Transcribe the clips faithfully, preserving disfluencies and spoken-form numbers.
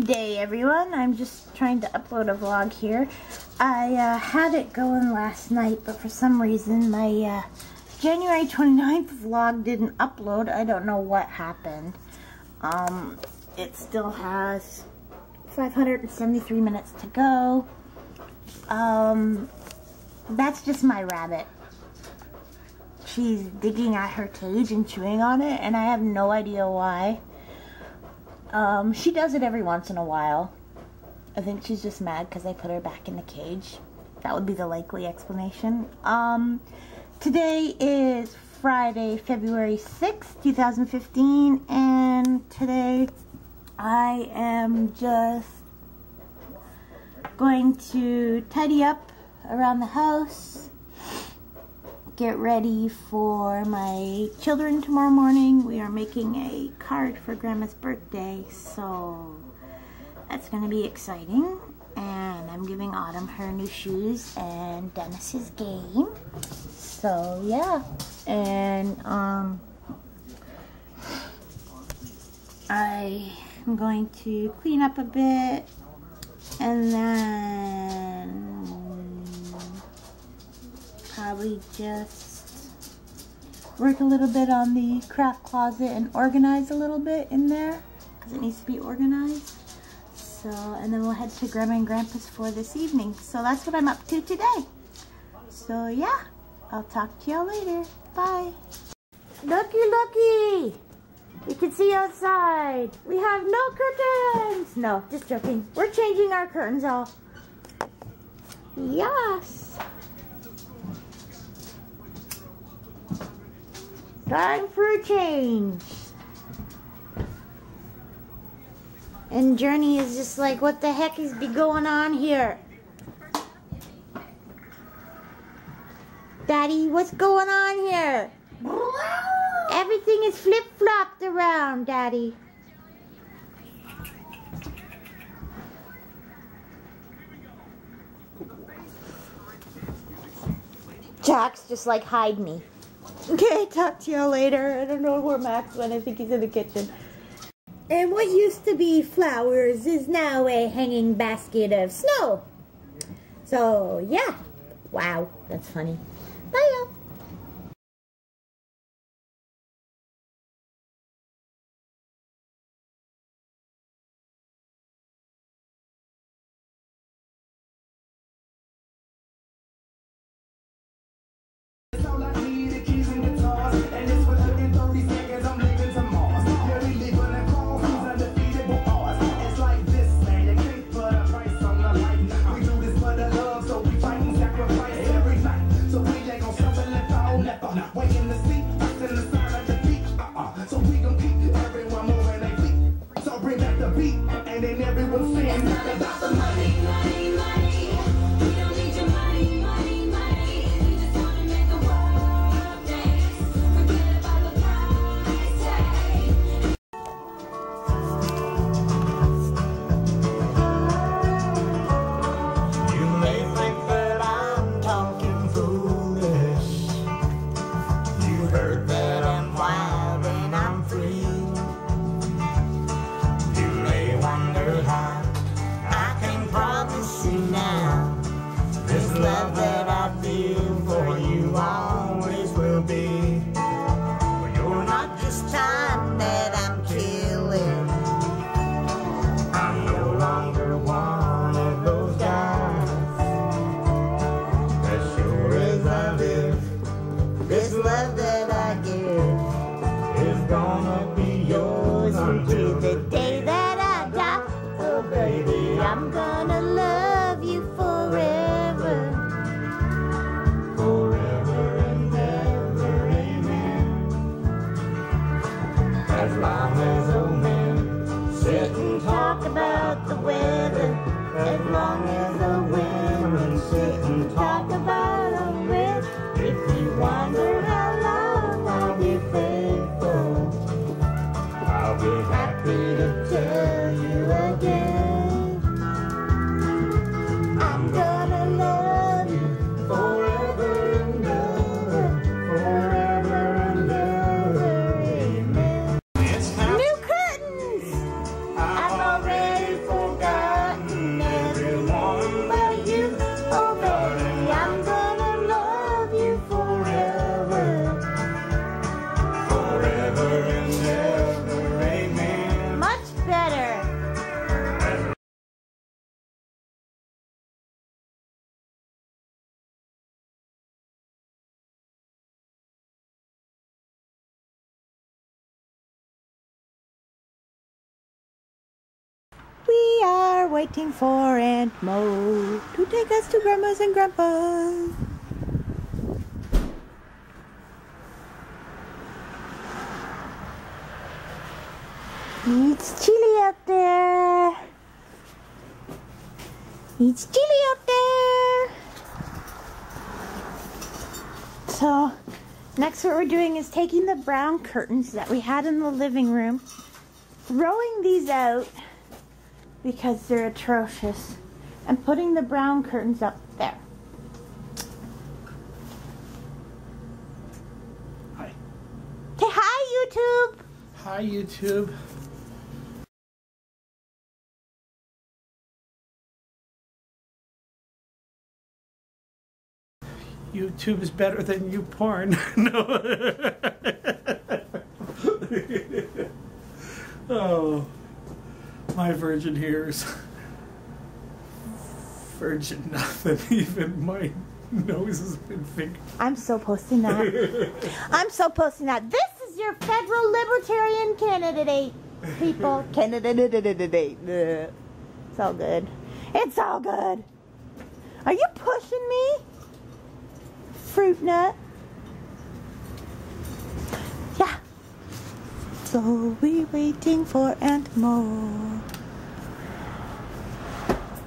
Good day, everyone. I'm just trying to upload a vlog here. I uh, had it going last night, but for some reason my uh, January twenty-ninth vlog didn't upload. I don't know what happened. Um, it still has five hundred seventy-three minutes to go. Um, that's just my rabbit. She's digging at her cage and chewing on it, and I have no idea why. Um, she does it every once in a while. I think she's just mad because I put her back in the cage. That would be the likely explanation. Um, today is Friday, February sixth, two thousand fifteen, and today I am just going to tidy up around the house, get ready for my children tomorrow morning. We are making a card for Grandma's birthday, so that's going to be exciting. And I'm giving Autumn her new shoes and Dennis's game. So yeah, and um, I am going to clean up a bit, and then probably just work a little bit on the craft closet and organize a little bit in there because it needs to be organized. So, and then we'll head to Grandma and Grandpa's for this evening. So that's what I'm up to today. So yeah, I'll talk to y'all later. Bye. Looky, looky. You can see outside. We have no curtains. No, just joking. We're changing our curtains off. Yes. Time for a change. And Journey is just like, what the heck is be going on here? Daddy, what's going on here? Everything is flip-flopped around, Daddy. Jack's just like, hide me. Okay, talk to y'all later. I don't know where Max went. I think he's in the kitchen. And what used to be flowers is now a hanging basket of snow. So, yeah. Wow, that's funny. Bye, y'all. waiting for Aunt Mo to take us to Grandma's and Grandpa's. It's chilly out there. It's chilly out there. So next what we're doing is taking the brown curtains that we had in the living room, throwing these out because they're atrocious, and putting the brown curtains up there. Hi. Say hi, YouTube. Hi, YouTube. YouTube is better than you porn. No. Oh, my virgin hairs. Virgin nothing. Even my nose has been fingered. I'm so posting that. I'm so posting that. This is your federal libertarian candidate, people. Candidate. It's all good. It's all good. Are you pushing me? Fruit nut. Yeah. So we waiting for Aunt Mo.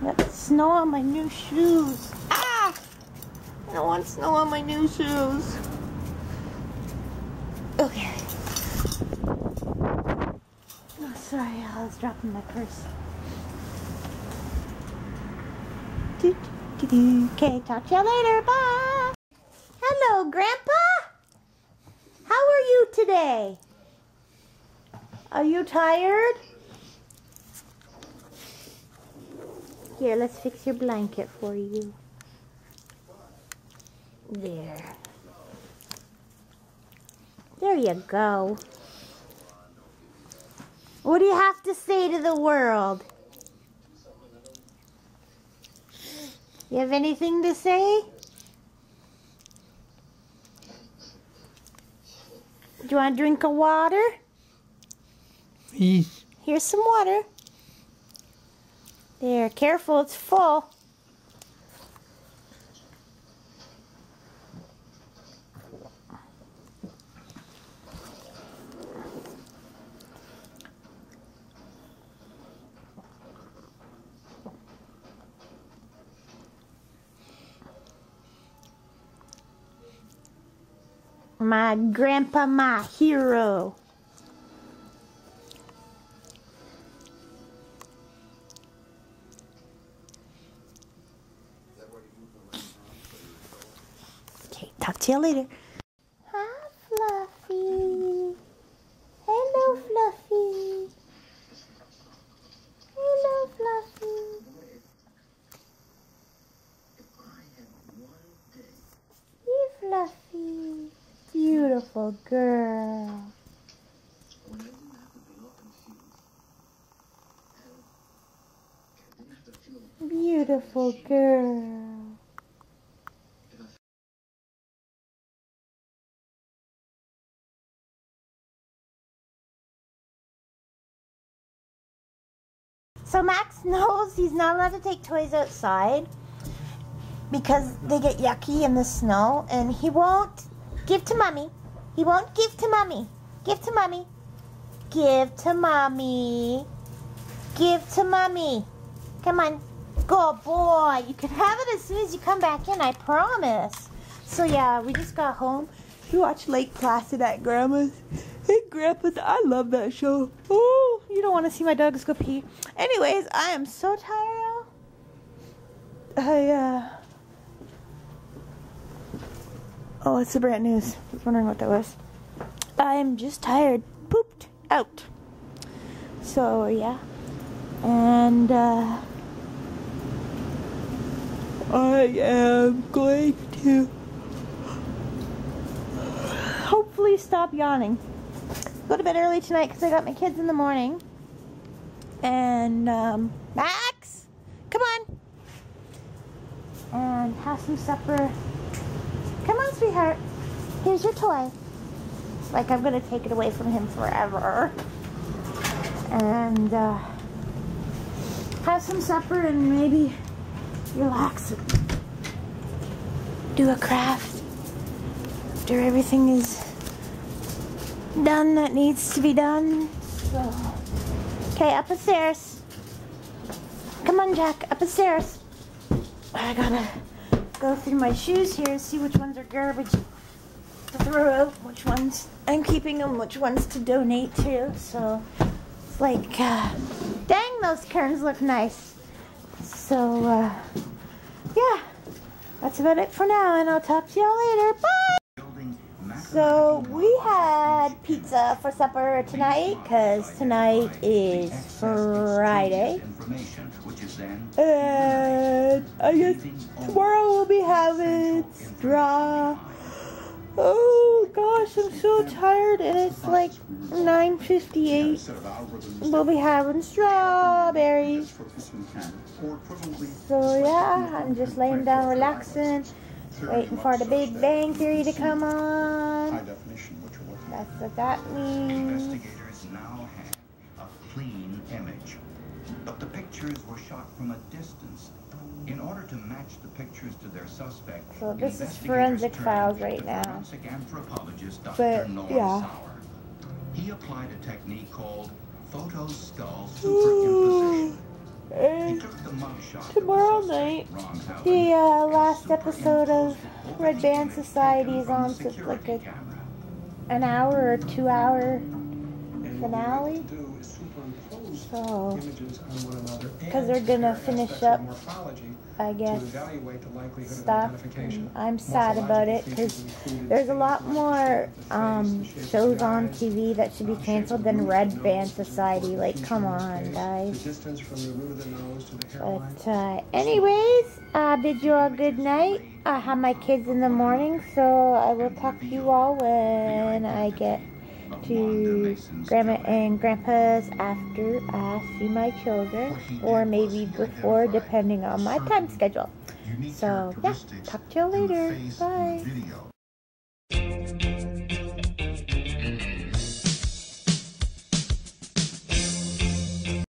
Got snow on my new shoes. Ah! I don't want snow on my new shoes. Okay. Oh, sorry, I was dropping my purse. Okay, talk to you later. Bye. Hello, Grandpa. How are you today? Are you tired? Here, let's fix your blanket for you. There. There you go. What do you have to say to the world? You have anything to say? Do you want a drink of water? Please. Here's some water. There, careful, it's full. My grandpa, my hero. Okay, talk to you later. Hi, Fluffy. Hello, Fluffy. Hello, Fluffy. You, Fluffy. Beautiful girl. Beautiful girl. So Max knows he's not allowed to take toys outside because they get yucky in the snow, and he won't. Give to Mommy. He won't give to Mommy. Give to Mommy. Give to Mommy. Give to Mommy. Come on. Good boy. You can have it as soon as you come back in, I promise. So yeah, we just got home. We watched Lake Placid at Grandma's. Hey, Grandpa's. I love that show. Oh, you don't want to see my dogs go pee. Anyways, I am so tired. I, uh... Oh, it's the brand news. I was wondering what that was. I'm just tired. Pooped out. So, yeah. And, uh... I am going to hopefully stop yawning. Go to bed early tonight because I got my kids in the morning. And, um... Max! Come on! And have some supper. Come on, sweetheart. Here's your toy. Like, I'm going to take it away from him forever. And, uh, have some supper and maybe relax and do a craft after everything is done that needs to be done. So. Okay, up the stairs. Come on, Jack, up the stairs. I gotta go through my shoes here and see which ones are garbage to throw out, which ones I'm keeping and which ones to donate to. So it's like, uh, dang, those kerns look nice. So, uh, yeah, that's about it for now, and I'll talk to y'all later. Bye! So we had pizza for supper tonight, because tonight is Friday. And I guess tomorrow we'll be having straw. Oh gosh, I'm so tired, and it's like nine fifty-eight. We'll be having strawberries. So yeah, I'm just laying down relaxing, waiting for the Big Bang Theory to come on. That's what that means. Investigators now have a clean image, but the pictures were shot from a distance. In order to match the pictures to their suspect, so this is Forensic Files right now. Forensic anthropologist Doctor Nora Sauer. He applied a technique called photo skull superimposition. He took the mugshot. Tomorrow night, the uh, last episode of Red Band Society is on, so it's like a, an hour or two hour finale. So, because they're gonna finish up, I guess, stuff. I'm sad about it because there's a lot more um, shows on T V that should be canceled than Red Band Society. Like, come on, guys. But uh, anyways, I bid you all good night. I have my kids in the morning, so I will talk to you all when I get to Grandma and Grandpa's after I see my children, or maybe before, depending on my time schedule. So yeah, talk to you later. Bye.